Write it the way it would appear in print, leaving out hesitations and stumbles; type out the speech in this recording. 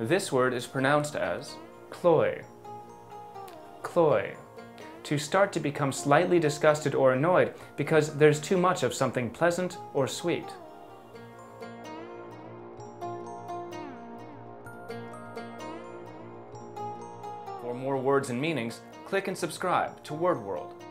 This word is pronounced as cloy, cloy. To start to become slightly disgusted or annoyed because there's too much of something pleasant or sweet. For more words and meanings, click and subscribe to Word Wor(l)d.